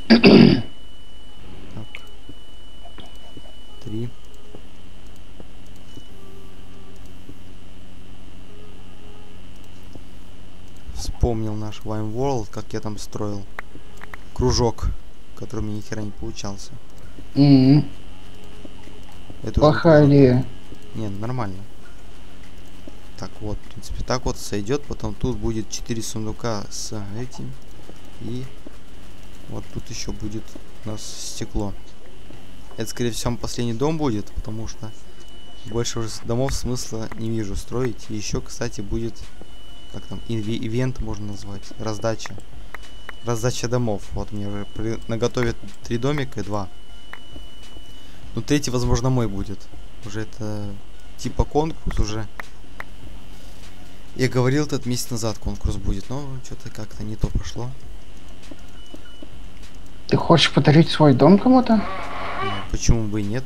Так. 3. Вспомнил наш Wine World, как я там строил кружок, который мне нихера не получался. Плохая идея. Не, нормально. Так вот, в принципе, так вот сойдет. Потом тут будет 4 сундука с этим. И вот тут еще будет у нас стекло. Это, скорее всего, последний дом будет, потому что больше уже домов смысла не вижу строить. И еще, кстати, будет... Как там, ивент можно назвать, раздача. Раздача домов. Вот мне уже наготовят 3 домика и 2. Ну, 3-й, возможно, мой будет. Уже это типа конкурс уже. Я говорил, этот месяц назад конкурс будет, но что-то как-то не то пошло. Ты хочешь подарить свой дом кому-то? Ну, почему бы и нет?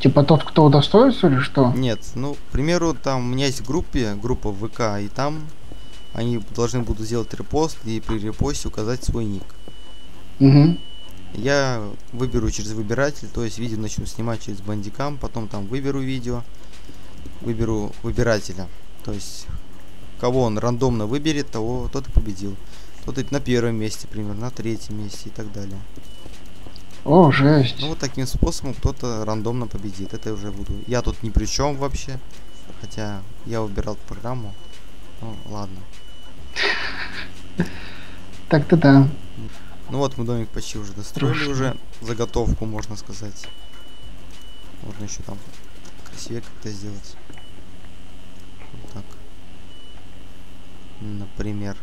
Типа тот, кто удостоится или что? Нет, ну, к примеру, там у меня есть группа ВК, и там они должны будут сделать репост и при репосте указать свой ник. Угу. Я выберу через выбиратель, то есть видео начну снимать через Bandicam, потом там выберу видео, выберу выбирателя. То есть, кого он рандомно выберет, того тот и победил. Тот и на первом месте, примерно, на третьем месте и так далее. О, жесть. Ну, вот таким способом кто-то рандомно победит. Это я уже буду. Я тут ни при чем вообще. Хотя я выбирал программу. Ну, ладно. Так-то да. Ну вот, мы домик почти уже достроили. Уже заготовку, можно сказать. Можно еще там красивее как-то сделать. Вот так. Например.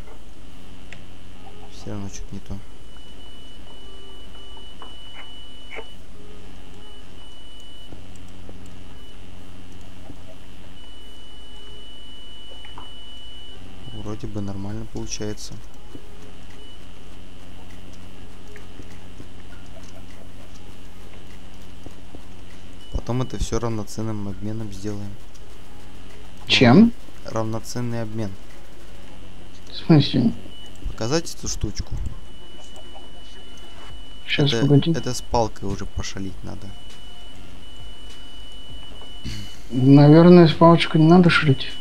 Все равно что-то не то. Вроде бы нормально получается. Потом это все равноценным обменом сделаем. Чем? Равноценный обмен. В смысле? Показать эту штучку. Сейчас, погоди. Это с палкой уже пошалить надо. Наверное, с палочкой не надо шалить.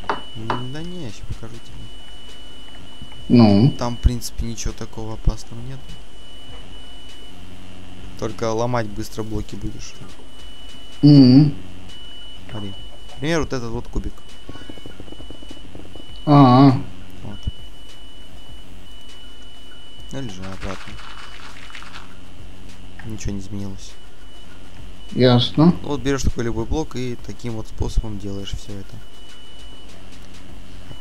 Да не, я сейчас покажу тебе. Ну? Там, в принципе, ничего такого опасного нет. Только ломать быстро блоки будешь. Смотри. Например, вот этот вот кубик. Вот. Или же обратно. Ничего не изменилось. Ясно. Вот берешь такой любой блок и таким вот способом делаешь все это.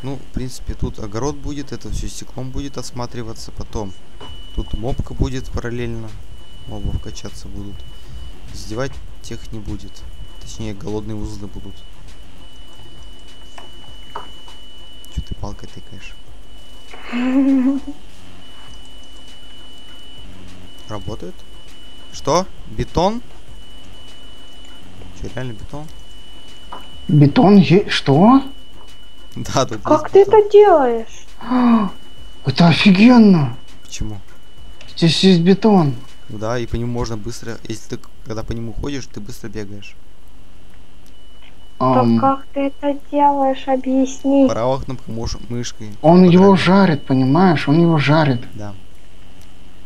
Ну, в принципе, тут огород будет, это все стеклом будет осматриваться. Потом тут мобка будет параллельно. Мобов качаться будут. Сдевать тех не будет. Точнее, голодные узлы будут. Че ты палкой тыкаешь? Работает? Что? Бетон? Че, реально бетон? Бетон есть? Что? Да, тут как ты бетон. Это делаешь? Это офигенно! Почему? Здесь есть бетон. Да, и по нему можно быстро, если ты когда по нему ходишь, ты быстро бегаешь. Как ты это делаешь, объясни. Правой кнопкой мышкой. Он его жарит, понимаешь? Он его жарит. Да.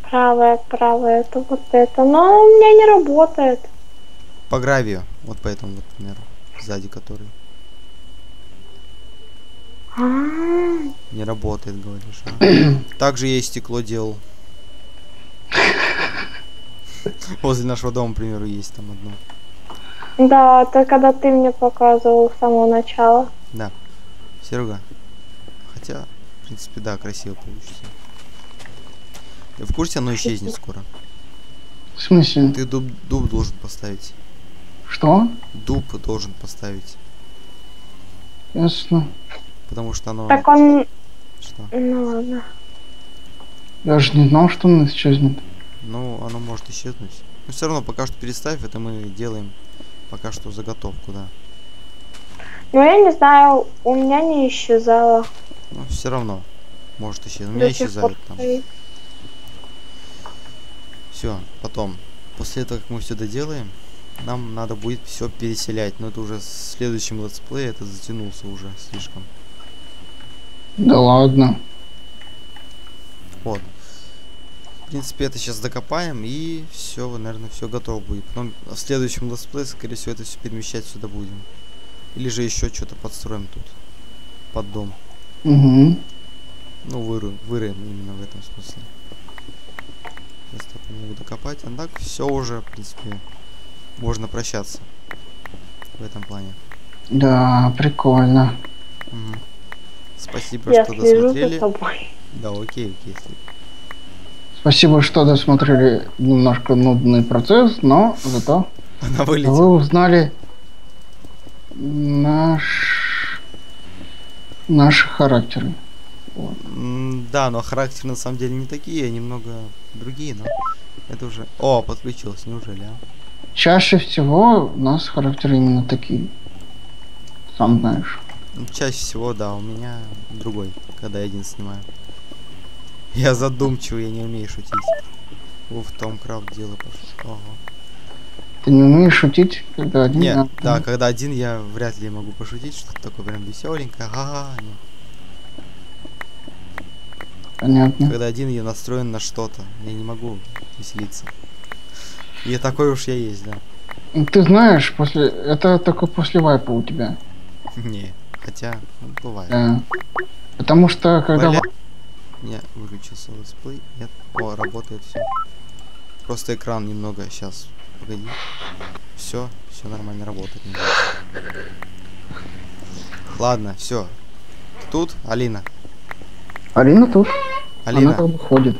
Правая, это вот это. Но у меня не работает. По гравию, вот по этому вот примеру, сзади который. Не работает, говоришь. А? Также я и стекло делал. Возле нашего дома, к примеру, есть там одно. Да, это когда ты мне показывал с самого начала. Да. Серега. Хотя, в принципе, да, красиво получится. Ты в курсе, оно исчезнет скоро. В смысле? Ты дуб должен поставить. Что? Дуб должен поставить. Ясно. Потому что оно... Так он... Что? Ну ладно. Я же не знал, что оно исчезнет. Ну, оно может исчезнуть. Но все равно пока что переставь, это мы делаем пока что заготовку, да. Ну, я не знаю, у меня не исчезало. Ну, все равно может исчезнуть. У меня исчезает там. Все, потом. После этого, как мы все доделаем, нам надо будет все переселять. Но это уже в следующем летсплее, это затянулся уже слишком. Да ладно. Вот. В принципе, это сейчас докопаем, и все, наверное, все готово будет. Потом в следующем летсплее, скорее всего, это все перемещать сюда будем. Или же еще что-то подстроим тут. Под дом. Угу. Ну, выроем именно в этом смысле. Сейчас так могу докопать. А так все уже, в принципе, можно прощаться. В этом плане. Да, прикольно. Угу. Спасибо, что досмотрели. Да, окей. Спасибо, что досмотрели. Немножко нудный процесс, но зато вы узнали наши характеры. Вот. Да, но характеры на самом деле не такие, немного другие, но это уже... О, подключилось, неужели, а? Чаще всего у нас характеры именно такие. Сам знаешь. Чаще всего, да, у меня другой, когда я один снимаю. Я задумчивый, я не умею шутить. В Томкрафт дело пошло. Ты не умеешь шутить, когда один? Нет, да, когда один я вряд ли могу пошутить, что-то такое прям веселенькое. Понятно. Когда один я настроен на что-то, я не могу веселиться. И такой уж я есть, да. Ты знаешь, после это только после вайпа у тебя. Не. Хотя, ну, бывает. Да. Потому что, когда... Не, выключился летсплей. Нет. О, работает все. Просто экран немного сейчас. Погоди. Все нормально работает. Ладно, все. Тут Алина. Алина тут. Алина. Она как бы ходит.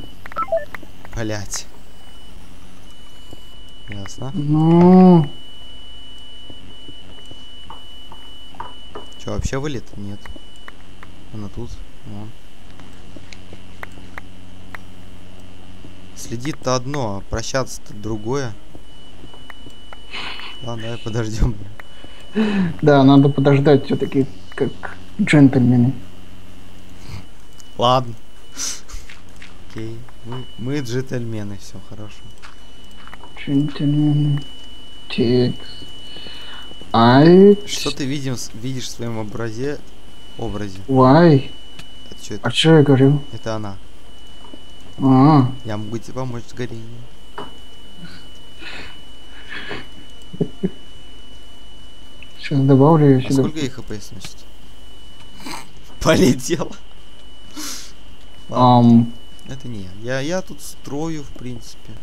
Блять. Ясно. Ну. Че, вообще вылет? Нет. Она тут. Вон. Следит-то одно, а прощаться-то другое. Ладно, давай подождем. Да, надо подождать все-таки, как джентльмены. Ладно. Окей. Мы джентльмены, все хорошо. Джентльмены. Текст. Ай. Что ты видишь в своем образе? Вай. А что я говорю? Это она. А. Я могу тебе помочь с горением. Сейчас добавлю ее сюда. Сколько ей хп сносит? Полетело. Это не я. Я тут строю, в принципе.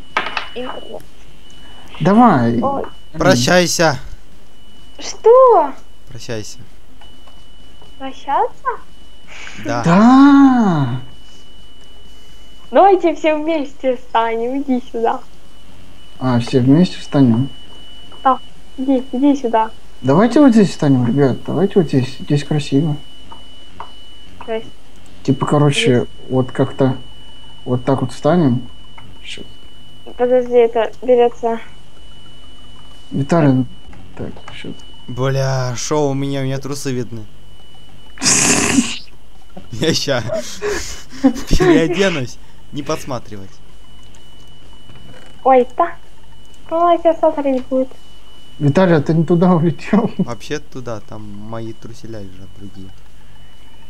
Давай. Ой. Прощайся. Что? Прощайся. Прощаться? Да. Да. Давайте все вместе встанем. Иди сюда. А, все вместе встанем. Да, иди сюда. Давайте вот здесь встанем, ребят. Давайте вот здесь. Здесь красиво. Красиво. Типа, короче, здесь. Вот как-то вот так вот встанем. Сейчас. Подожди, это берется. Виталий. Так, что-то. Бля, шоу у меня трусы видны. Я сейчас переоденусь, не подсматривать. Ой, да. Ну, сейчас смотреть будет. Виталий, а ты не туда улетел? Вообще туда, там мои труселя лежат другие.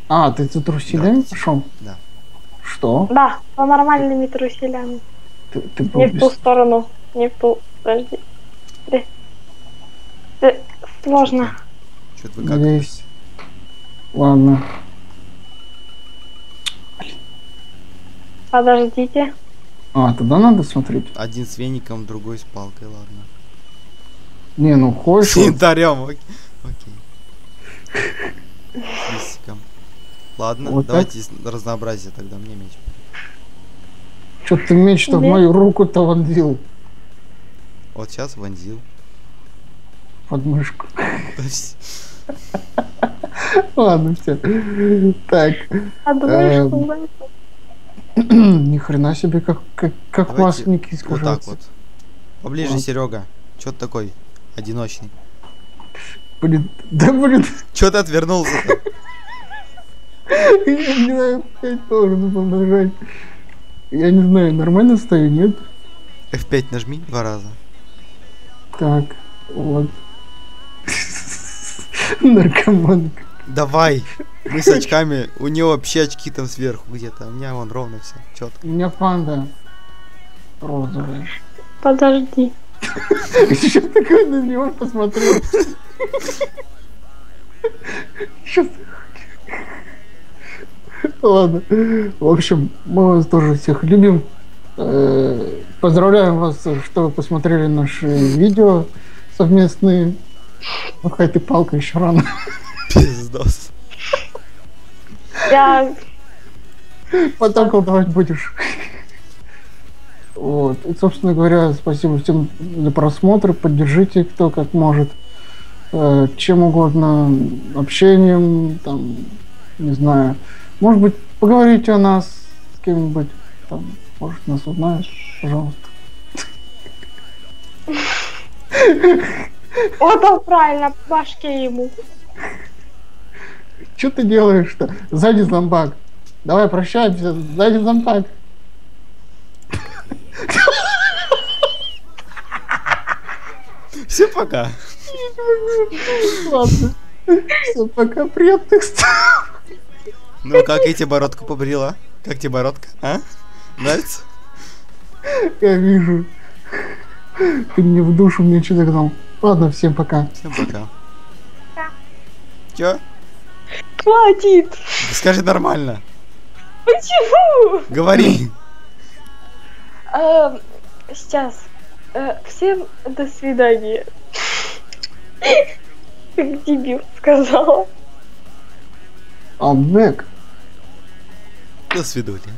А, ты за труселями пошел? Да. Что? Да, по нормальными труселями. Не в ту сторону, не в ту. Подожди. Сложно. Что-то вы как? Здесь. Ладно. Подождите. А, тогда надо смотреть. Один с веником, другой с палкой, ладно. Не, ну хочешь. С янтарем, окей. Ладно, вот давайте так? Разнообразие тогда, мне меч. Чё ты меч-то в мою руку-то вонзил? Вот сейчас вонзил. Подмышку. Ладно, все. Так. Подмышку. Ни хрена себе, как маслики скажут. Вот так вот. Поближе, Серега. Чё ты такой одиночный? Блин, да блин. Чё ты отвернулся-то? Я не знаю, F5 должен был нажать. Я не знаю, нормально стою, нет? F5 нажми 2 раза. Так, вот. Наркоманка. Давай. Мы с очками. У него вообще очки там сверху где-то. У меня вон ровно все. Четко. У меня панда. Розовая. Подожди. Что такое на него посмотрел? Что такое? Ладно. В общем, мы вас тоже всех любим. Поздравляем вас, что вы посмотрели наши видео совместные. Махай ты палкой, еще рано. Пиздос. Я... Потом колдовать будешь. Вот. И, собственно говоря, спасибо всем за просмотр. Поддержите, кто как может. Чем угодно. Общением, там, не знаю. Может быть, поговорите о нас с кем-нибудь. Может, нас узнаешь, пожалуйста. Вот он правильно, по башке ему. Че ты делаешь-то? Сзади зомбак. Давай прощаемся, сзади зомбак. Все, пока. Ладно. Все, пока, приятных встав. Ну, как я тебе бородку побрила? Как тебе бородка, а? Нравится? Я вижу. Ты мне в душу мне что-то гнал. Ладно, всем пока. Всем пока. Да. Чё? Хватит. Скажи нормально. Почему? Говори. Сейчас. Всем до свидания. Как дебил сказала. I'm back. До свидания.